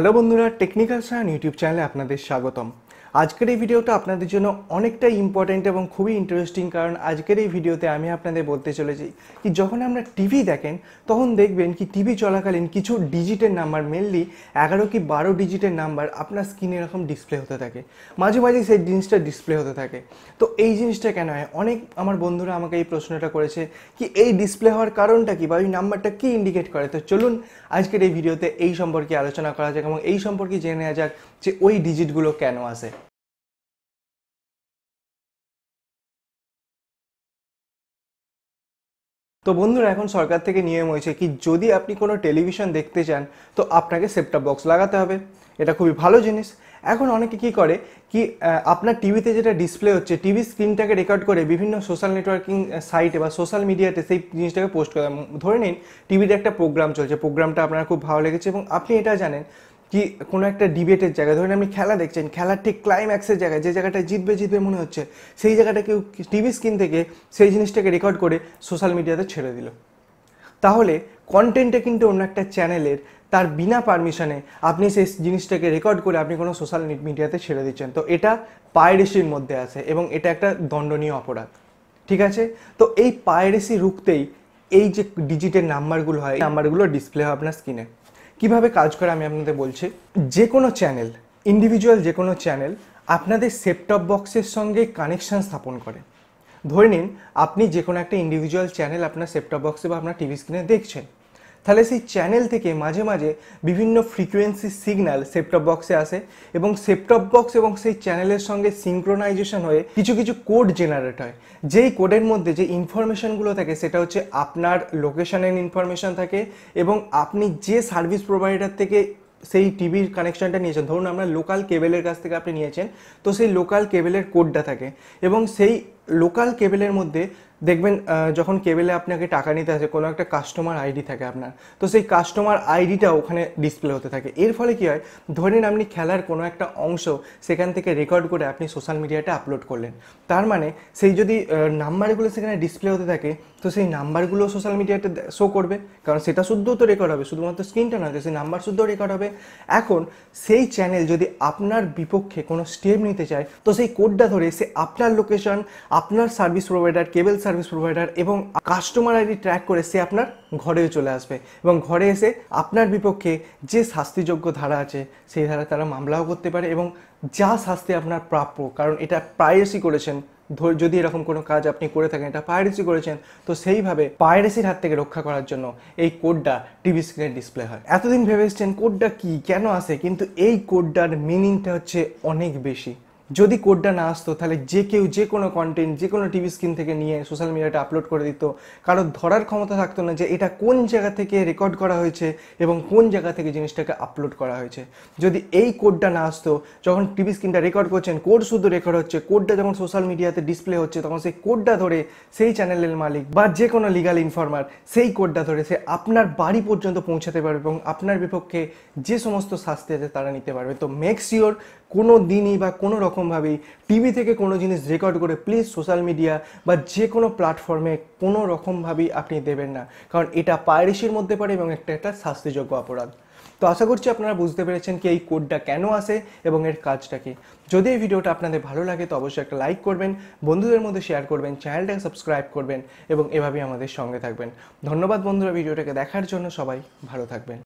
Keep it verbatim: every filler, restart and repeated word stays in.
Hello बंधुरा technical Sion YouTube channel आपनादेर स्वागतम। आजकेर एई भिडियोटा आपनादेर जोन्नो अनेकटा इम्पोर्टेंट एबं खुबी इंटरेस्टिंग, कारण आजकेर एई भिडियोते आमी आपनादेर बोलते चलेछि कि जखन आपनारा टीवी देखें तखन देखबेन कि टीवी चलाकालीन किछु डिजिटेर नम्बर मेनलि एगारो कि बारो डिजिटेर नम्बर आपनार स्क्रिने एरकम डिसप्ले होते थाके, माझे माझे सेई जिनिसटा डिसप्ले होते थाके। तो एई जिनिसटा केन हय? अनेक आमार बंधुरा आमाके एई प्रश्नटा करेछे कि एई डिसप्ले होवार कारणटा कि बा ओई नम्बरटा कि इंडिकेट करे। तो चलुन आजकेर एई भिडियोते एई सम्पर्के आलोचना करा जाक एबं एई सम्पर्के जेने नेওয়া जाक जे ओई डिजिटगुलो केन आछे। तो बंधुरा एखन सरकार थेके नियम होयेछे कि जोदि आपनि कोनो टेलिभिशन देखते चान तो आपनाके सेट टप बक्स लागाते होबे, एटा खुबই भालो जिनिस। এখন অনেকে কি করে কি আপনার টিভিতে যেটা ডিসপ্লে হচ্ছে টিভি স্ক্রিনটাকে রেকর্ড করে বিভিন্ন সোশ্যাল নেটওয়ার্কিং সাইটে বা সোশ্যাল মিডিয়াতে সেই জিনিসটাকে পোস্ট করে। ধরে নিন টিভিতে একটা প্রোগ্রাম চলছে, প্রোগ্রামটা আপনার খুব ভালো লেগেছে এবং আপনি এটা জানেন কি কোনো একটা ডিবেটের জায়গায় ধরেন আপনি খেলা দেখছেন, খেলার ঠিক ক্লাইম্যাক্সের জায়গায় যে জায়গাটা জিতবে জিতবে মনে হচ্ছে সেই জায়গাটা কেউ টিভি স্ক্রিন থেকে সেই জিনিসটাকে রেকর্ড করে সোশ্যাল মিডিয়াতে ছেড়ে দিল, তাহলে কন্টেন্টটা কিন্তু অন্য একটা চ্যানেলের তার বিনা পারমিশনে আপনি সেই জিনিসটাকে রেকর্ড করে আপনি কোনো সোশ্যাল মিডিয়াতে ছেড়ে দিচ্ছেন। তো এটা পাইরেসির মধ্যে আছে এবং এটা একটা দণ্ডনীয় অপরাধ, ঠিক আছে? তো এই পাইরেসি রুখতেই এই যে ডিজিটের নাম্বারগুলো হয়, নাম্বারগুলো ডিসপ্লে হয় আপনার স্ক্রিনে। কীভাবে কাজ করে আমি আপনাদের বলছি। যে কোনো চ্যানেল, ইন্ডিভিজুয়াল যে কোনো চ্যানেল আপনাদের সেট টপ বক্সের সঙ্গে কানেকশান স্থাপন করে। ধরে নিন আপনি যে কোনো একটা ইন্ডিভিজুয়াল চ্যানেল আপনার সেট টপ বক্সে বা আপনার টিভি স্ক্রিনে দেখছেন, তাহলে সেই চ্যানেল থেকে মাঝে মাঝে বিভিন্ন ফ্রিকোয়েন্সি সিগন্যাল সেট টপ বক্সে আসে এবং সেট টপ বক্স এবং সেই চ্যানেলের সঙ্গে সিঙ্ক্রোনাইজেশন হয়ে কিছু কিছু কোড জেনারেট হয়, যেই কোডের মধ্যে যে ইনফরমেশানগুলো থাকে সেটা হচ্ছে আপনার লোকেশানের ইনফরমেশান থাকে এবং আপনি যে সার্ভিস প্রোভাইডার থেকে সেই টিভির কানেকশানটা নিয়েছেন, ধরুন আপনার লোকাল কেবেলের কাছ থেকে আপনি নিয়েছেন, তো সেই লোকাল কেবেলের কোডটা থাকে এবং সেই লোকাল কেবেলের মধ্যে দেখবেন যখন কেবেলে আপনাকে টাকা নিতে আসে কোনো একটা কাস্টমার আইডি থাকে আপনার, তো সেই কাস্টমার আইডিটা ওখানে ডিসপ্লে হতে থাকে। এর ফলে কী হয়, ধরে নিন আপনি খেলার কোনো একটা অংশ সেখান থেকে রেকর্ড করে আপনি সোশ্যাল মিডিয়াতে আপলোড করলেন, তার মানে সেই যদি নাম্বারগুলো সেখানে ডিসপ্লে হতে থাকে তো সেই নাম্বারগুলো সোশ্যাল মিডিয়াতে শো করবে, কারণ সেটা শুদ্ধ তো রেকর্ড হবে, শুধুমাত্র স্ক্রিনটা নয়, সেই নাম্বার শুদ্ধ রেকর্ড হবে। এখন সেই চ্যানেল যদি আপনার বিপক্ষে কোনো স্টেপ নিতে চায় তো সেই কোডটা ধরে সে আপনার লোকেশান, আপনার service provider, cable service provider এবং কাস্টমার আইডি ট্র্যাক করে সে আপনার ঘরেও চলে আসবে এবং ঘরে এসে আপনার বিপক্ষে যে শাস্তিযোগ্য ধারা আছে সেই ধারা তারা মামলাও করতে পারে এবং যা শাস্তি আপনার প্রাপ্য, কারণ এটা পাইরেসি করেছেন। ধর যদি এরকম কোনো কাজ আপনি করে থাকেন এটা পাইরেসি করেছেন, তো সেইভাবে পাইরেসির হাত থেকে রক্ষা করার জন্য এই কোডটা টিভি স্ক্রিনে ডিসপ্লে হয়। এতদিন ভেবে এসছেন কোডটা কী, কেন আসে, কিন্তু এই কোডটার মিনিংটা হচ্ছে অনেক বেশি। যদি কোডটা না আসতো তাহলে যে কেউ যে কোনো কন্টেন্ট যে কোনো টিভি স্ক্রিন থেকে নিয়ে সোশ্যাল মিডিয়াটা আপলোড করে দিত, কারোর ধরার ক্ষমতা থাকতো না যে এটা কোন জায়গা থেকে রেকর্ড করা হয়েছে এবং কোন জায়গা থেকে জিনিসটাকে আপলোড করা হয়েছে। যদি এই কোডটা না আসতো, যখন টিভি স্ক্রিনটা রেকর্ড করছেন কোড শুধু রেকর্ড হচ্ছে, কোডটা যখন সোশ্যাল মিডিয়াতে ডিসপ্লে হচ্ছে তখন সেই কোডটা ধরে সেই চ্যানেলের মালিক বা যে কোনো লিগাল ইনফর্মার সেই কোডটা ধরে সে আপনার বাড়ি পর্যন্ত পৌঁছাতে পারবে এবং আপনার বিপক্ষে যে সমস্ত শাস্তি আছে তারা নিতে পারবে। তো মেক শিওর কোনো দিনই বা কোনো রকমভাবেই টিভি থেকে কোনো জিনিস রেকর্ড করে প্লিজ সোশ্যাল মিডিয়া বা যে কোনো প্ল্যাটফর্মে কোনো রকমভাবেই আপনি দেবেন না, কারণ এটা পাইরেসির মধ্যে পড়ে এবং একটা একটা শাস্তিযোগ্য অপরাধ। তো আশা করছি আপনারা বুঝতে পেরেছেন কি এই কোডটা কেন আসে এবং এর কাজটা কি। যদি এই ভিডিওটা আপনাদের ভালো লাগে তো অবশ্যই একটা লাইক করবেন, বন্ধুদের মধ্যে শেয়ার করবেন, চ্যানেলটাকে সাবস্ক্রাইব করবেন এবং এভাবেই আমাদের সঙ্গে থাকবেন। ধন্যবাদ বন্ধুরা ভিডিওটাকে দেখার জন্য, সবাই ভালো থাকবেন।